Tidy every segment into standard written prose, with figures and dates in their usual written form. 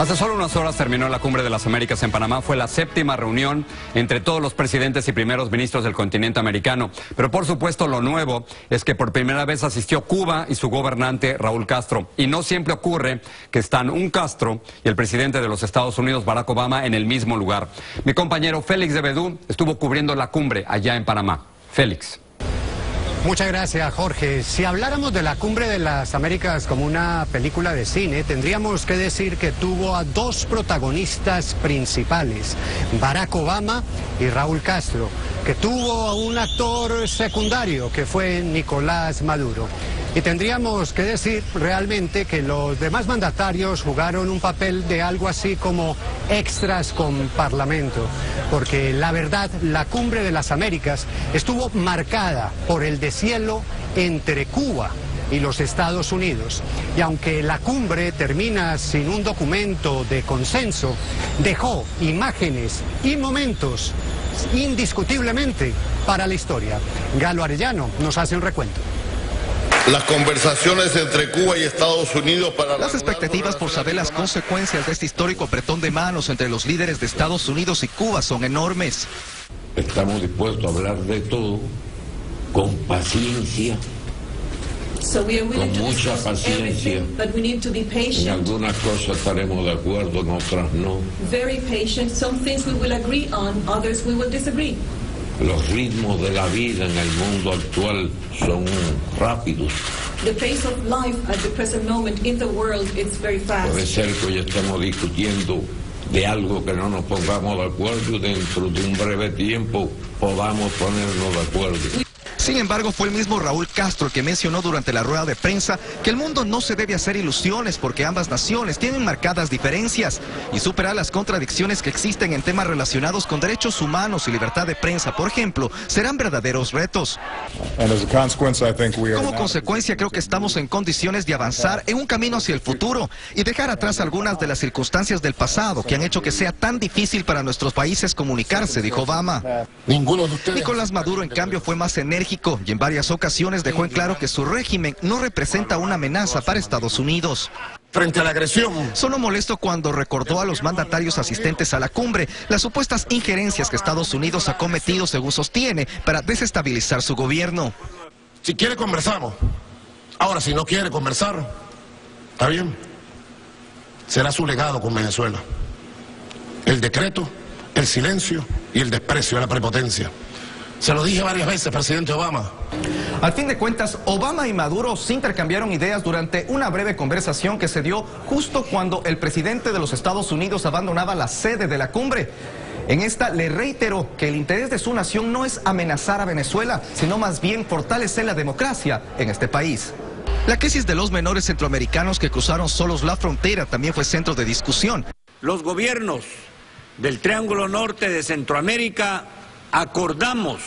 Hace solo unas horas terminó la Cumbre de las Américas en Panamá. Fue la séptima reunión entre todos los presidentes y primeros ministros del continente americano. Pero por supuesto lo nuevo es que por primera vez asistió Cuba y su gobernante Raúl Castro. Y no siempre ocurre que están un Castro y el presidente de los Estados Unidos, Barack Obama, en el mismo lugar. Mi compañero Félix de Bedú estuvo cubriendo la cumbre allá en Panamá. Félix. Muchas gracias, Jorge. Si habláramos de la Cumbre de las Américas como una película de cine, tendríamos que decir que tuvo a dos protagonistas principales, Barack Obama y Raúl Castro, que tuvo a un actor secundario que fue Nicolás Maduro. Y tendríamos que decir realmente que los demás mandatarios jugaron un papel de algo así como extras con Parlamento, porque la verdad, la Cumbre de las Américas estuvo marcada por el deshielo entre Cuba y los Estados Unidos. Y aunque la cumbre termina sin un documento de consenso, dejó imágenes y momentos indiscutiblemente para la historia. Galo Arellano nos hace un recuento. Las conversaciones entre Cuba y Estados Unidos para... Las expectativas por saber las consecuencias de este histórico apretón de manos entre los líderes de Estados Unidos y Cuba son enormes. Estamos dispuestos a hablar de todo con paciencia, con mucha paciencia. En algunas cosas estaremos de acuerdo, en otras no. Los ritmos de la vida en el mundo actual son rápidos. Puede ser que hoy estemos discutiendo de algo que no nos pongamos de acuerdo y dentro de un breve tiempo podamos ponernos de acuerdo. Sin embargo, fue el mismo Raúl Castro que mencionó durante la rueda de prensa que el mundo no se debe hacer ilusiones porque ambas naciones tienen marcadas diferencias y superar las contradicciones que existen en temas relacionados con derechos humanos y libertad de prensa, por ejemplo, serán verdaderos retos. Como consecuencia, creo que estamos en condiciones de avanzar en un camino hacia el futuro y dejar atrás algunas de las circunstancias del pasado que han hecho que sea tan difícil para nuestros países comunicarse, dijo Obama. Nicolás Maduro, en cambio, fue más enérgico y en varias ocasiones dejó en claro que su régimen no representa una amenaza para Estados Unidos. Frente a la agresión. Solo molesto cuando recordó a los mandatarios asistentes a la cumbre las supuestas injerencias que Estados Unidos ha cometido, según sostiene, para desestabilizar su gobierno. Si quiere, conversamos. Ahora, si no quiere conversar, está bien. Será su legado con Venezuela. El decreto, el silencio y el desprecio a la prepotencia. Se lo dije varias veces, presidente Obama. Al fin de cuentas, Obama y Maduro se intercambiaron ideas durante una breve conversación que se dio justo cuando el presidente de los Estados Unidos abandonaba la sede de la cumbre. En esta le reiteró que el interés de su nación no es amenazar a Venezuela, sino más bien fortalecer la democracia en este país. La crisis de los menores centroamericanos que cruzaron solos la frontera también fue centro de discusión. Los gobiernos del Triángulo Norte de Centroamérica acordamos,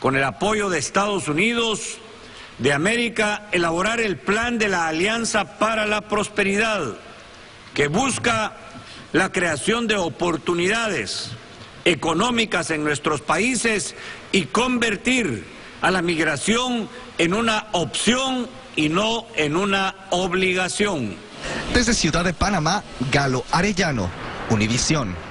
con el apoyo de Estados Unidos de América, elaborar el plan de la Alianza para la Prosperidad, que busca la creación de oportunidades económicas en nuestros países y convertir a la migración en una opción y no en una obligación. Desde Ciudad de Panamá, Galo Arellano, Univisión.